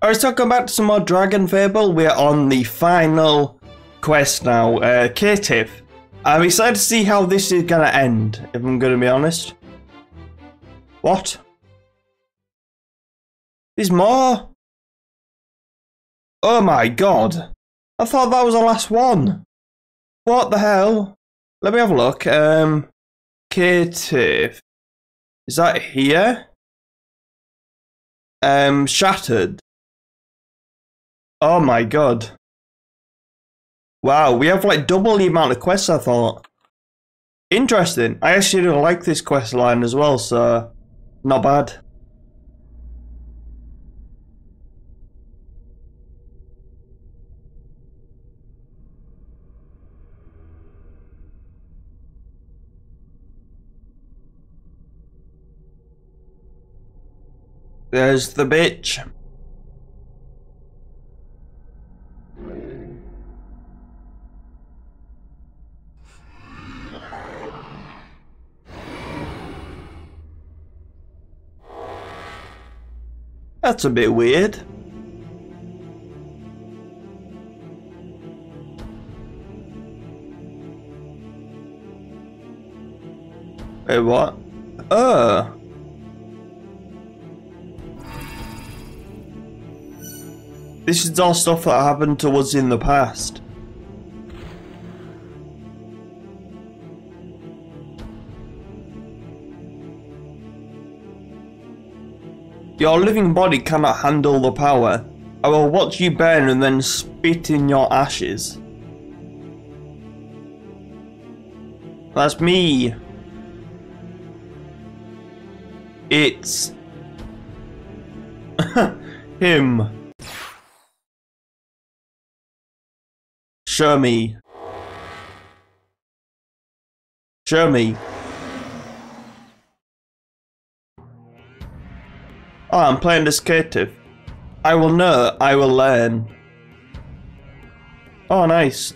Alright, so going back to some more Dragon Fable, we're on the final quest now, Caitiff. I'm excited to see how this is going to end, if I'm going to be honest. What? There's more? Oh my god. I thought that was the last one. What the hell? Let me have a look. Caitiff. Is that here? Shattered. Oh my god. Wow, we have like double the amount of quests I thought. Interesting. I actually don't like this quest line as well, so not bad. There's the bitch. That's a bit weird. Wait, what? Oh. This is all stuff that happened to us in the past. Your living body cannot handle the power. I will watch you burn and then spit in your ashes. That's me. It's... him. Show me. Show me. Oh, I'm playing this Caitiff. I will know, I will learn. Oh, nice.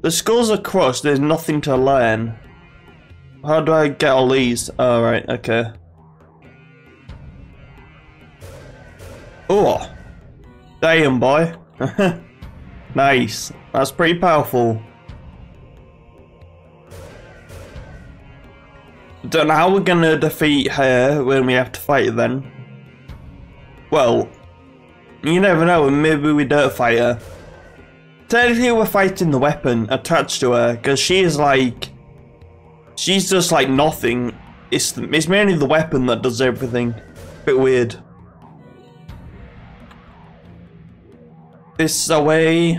The skulls are crushed, there's nothing to learn. How do I get all these? Oh, right, okay. Oh, damn, boy. Nice, that's pretty powerful. Don't know how we're gonna defeat her when we have to fight then. Well, you never know, maybe we don't fight her. Technically we're fighting the weapon attached to her, because she is like... she's just like nothing. It's mainly the weapon that does everything. Bit weird. This away.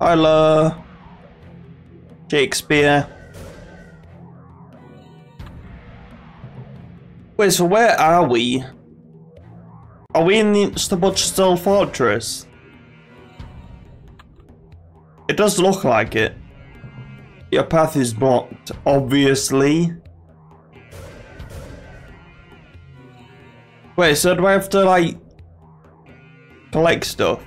Hello. Shakespeare. Wait, so where are we? Are we in the Stabuchstall Fortress? It does look like it. Your path is blocked, obviously. Wait, so do I have to like... collect stuff?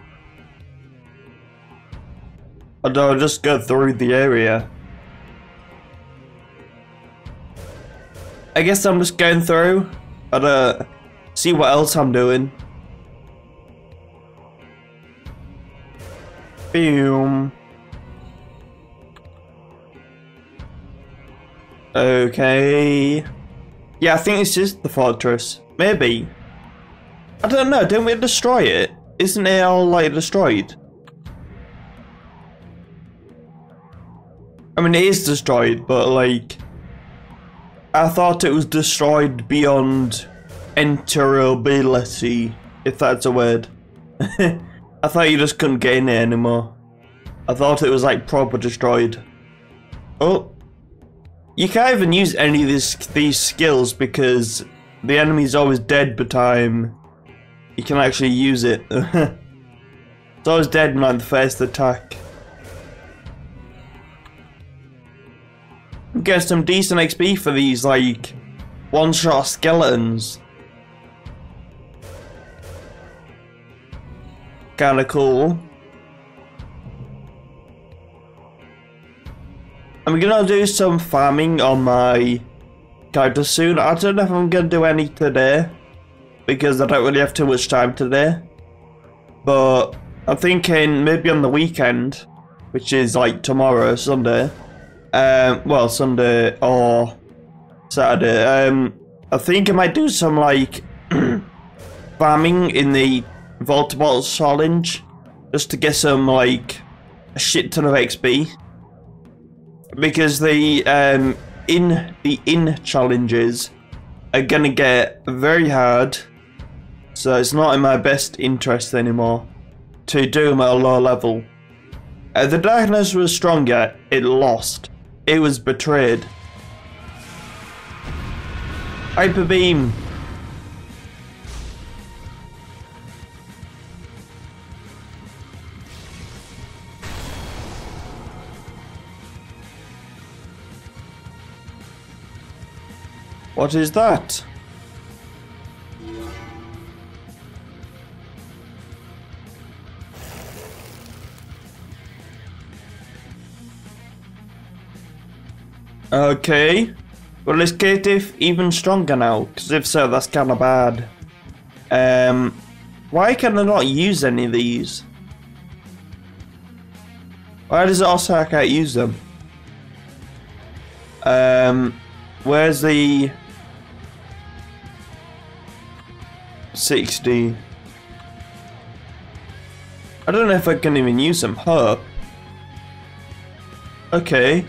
Or do I just go through the area? I guess I'm just going through and see what else I'm doing. Boom. Okay. Yeah, I think this is the fortress. Maybe. I don't know, didn't we destroy it? Isn't it all like destroyed? I mean, it is destroyed, but like, I thought it was destroyed beyond enterability, if that's a word. I thought you just couldn't get in it anymore. I thought it was like proper destroyed. Oh, you can't even use any of these skills because the enemy's always dead by time you can actually use it. It's always dead when I'm the first attack. Get some decent XP for these like one-shot skeletons. Kinda cool. I'm gonna do some farming on my character soon. I don't know if I'm gonna do any today. because I don't really have too much time today. But I'm thinking maybe on the weekend, which is like tomorrow, Sunday. Well, Sunday or Saturday. I think I might do some like farming in the Vault Bottles Challenge, just to get some like a shit ton of XP. Because the in challenges are gonna get very hard, so it's not in my best interest anymore to do them at a low level. The darkness was stronger. It lost. It was betrayed. Hyper beam. What is that? Okay. Well, is Caitiff even stronger now? Because if so, that's kind of bad. Why can I not use any of these? Why does it also I can't use them? Where's the 60? I don't know if I can even use them. Huh. Okay.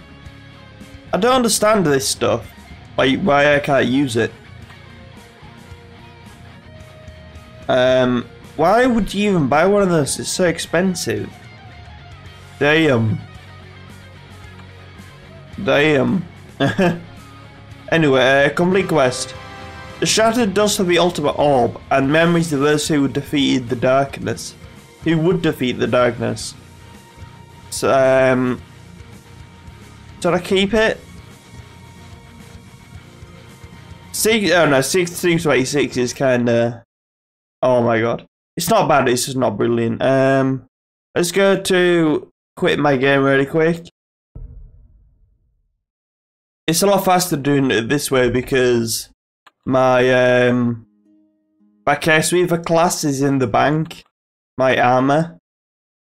I don't understand this stuff. Like, why I can't use it. Why would you even buy one of those? It's so expensive. Damn. Damn. Anyway, complete quest. The shattered dust of the ultimate orb, and memories of those who defeated the darkness. Who would defeat the darkness. So, should I keep it? Oh no, 626 is kinda... Oh my god. It's not bad, it's just not brilliant. Let's go to quit my game really quick. It's a lot faster doing it this way because my my Chaosweaver class is in the bank. My armor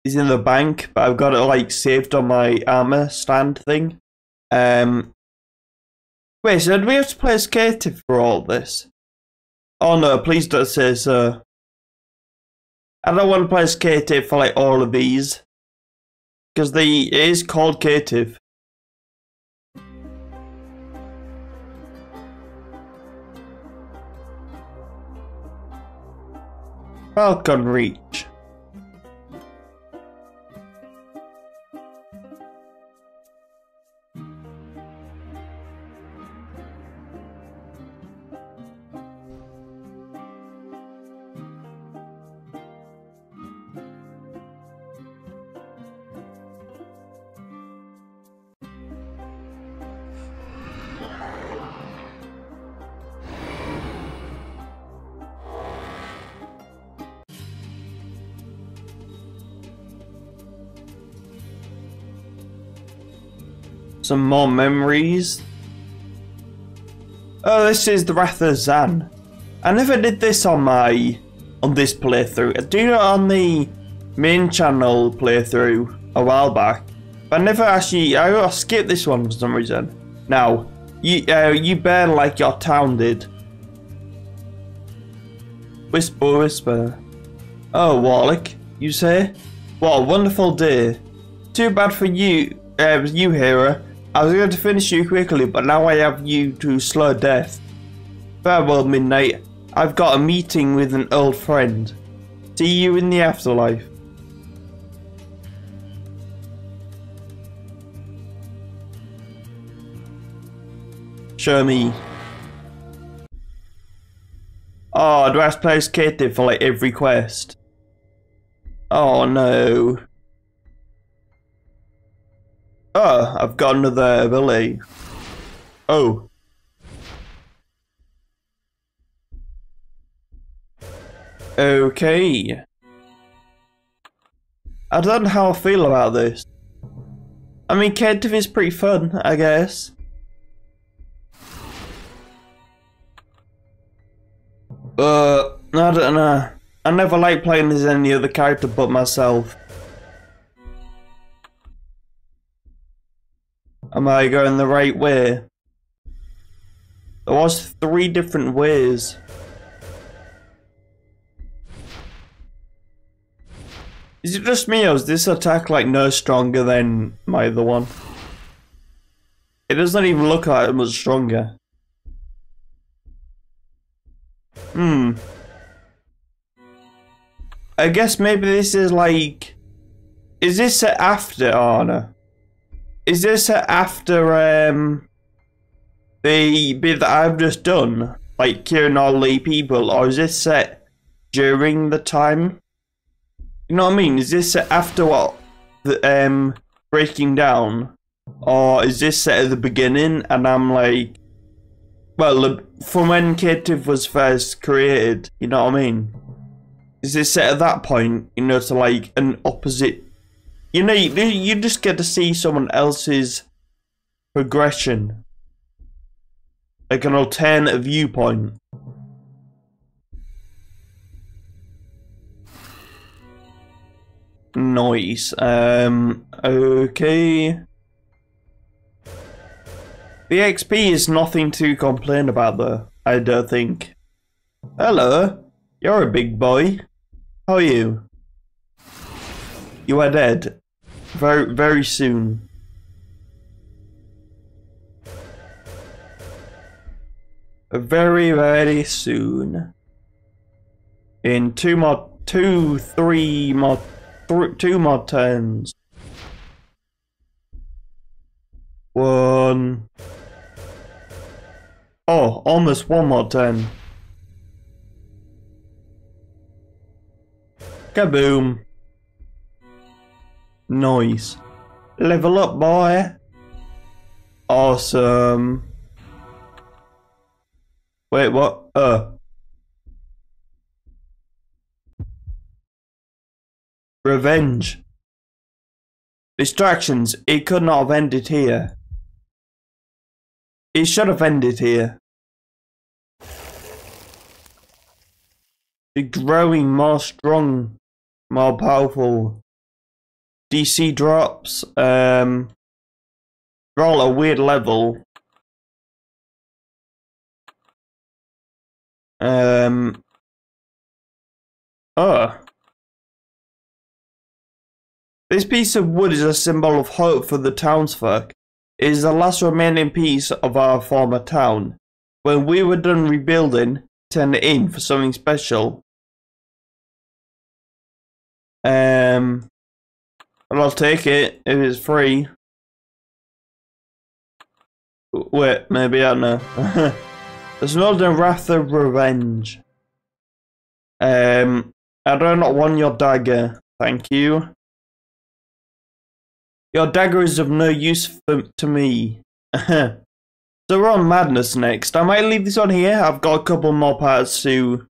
is in the bank, but I've got it like saved on my armor stand thing. Wait, so do we have to play as Caitiff for all this? Oh no, please don't say so. I don't want to play as Caitiff for like all of these, because it is called Caitiff. Falcon Reach. Some more memories. Oh, this is the Wrath of Zan. I never did this on this playthrough. I did it on the main channel playthrough a while back, but I never actually. I skipped this one for some reason. Now you bear like your town did. Whisper, whisper. Oh, Warlock, you say? What a wonderful day. Too bad for you. You hero. I was going to finish you quickly, but now I have you to slow death. Farewell, Midnight. I've got a meeting with an old friend. See you in the afterlife. Show me. Oh, do I have to play as Caitiff for like every quest? Oh no. Oh, I've got another ability. Oh. Okay. I don't know how I feel about this. I mean, Caitiff is pretty fun, I guess. I don't know. I never like playing as any other character but myself. Am I going the right way? There was 3 different ways. Is it just me or is this attack like no stronger than my other one? It doesn't even look like it was stronger. I guess maybe this is like... Is this set after Arna? Is this set after the bit that I've just done? Like killing all the people, or is this set during the time? You know what I mean? Is this set after what the breaking down? Or is this set at the beginning and I'm like, well, from when Caitiff was first created, you know what I mean? Is this set at that point, you know, to like an opposite, you know, you just get to see someone else's progression, like an alternative viewpoint. Nice. Okay. The XP is nothing to complain about though, I don't think. Hello, you're a big boy. How are you? You are dead. Very, very soon. Very, very soon. In 2 more turns. 1. Oh, almost 1 more turn. Kaboom. Nice. Level up, boy. Awesome. Wait, what? Revenge. Distractions. It could not have ended here. It should have ended here. You're growing more strong, more powerful. DC drops. Roll a weird level. This piece of wood is a symbol of hope for the townsfolk. It is the last remaining piece of our former town. When we were done rebuilding, turned it in for something special. Well, I'll take it if it's free. Wait, maybe I don't know. There's an older wrath of revenge. I do not want your dagger. Thank you. Your dagger is of no use to me. So we're on madness next. I might leave this on here. I've got a couple more parts to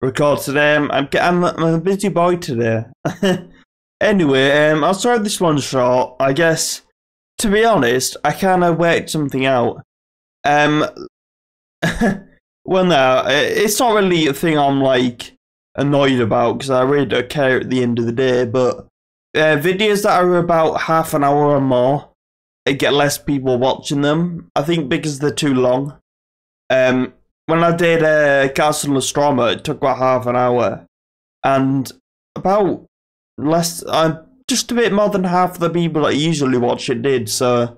record today. I'm a busy boy today. Anyway, I'll try this one short. I guess, to be honest, I kind of worked something out. Well, no, it's not really a thing I'm like annoyed about because I really don't care at the end of the day, but... videos that are about half an hour or more, I get less people watching them, I think because they're too long. When I did Castle of Stroma, it took about half an hour, and about just a bit more than half the people that usually watch it did, so,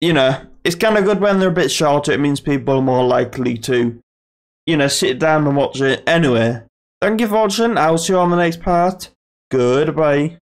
you know, it's kind of good when they're a bit shorter. It means people are more likely to, you know, sit down and watch it. Anyway, thank you for watching, I'll see you on the next part, goodbye.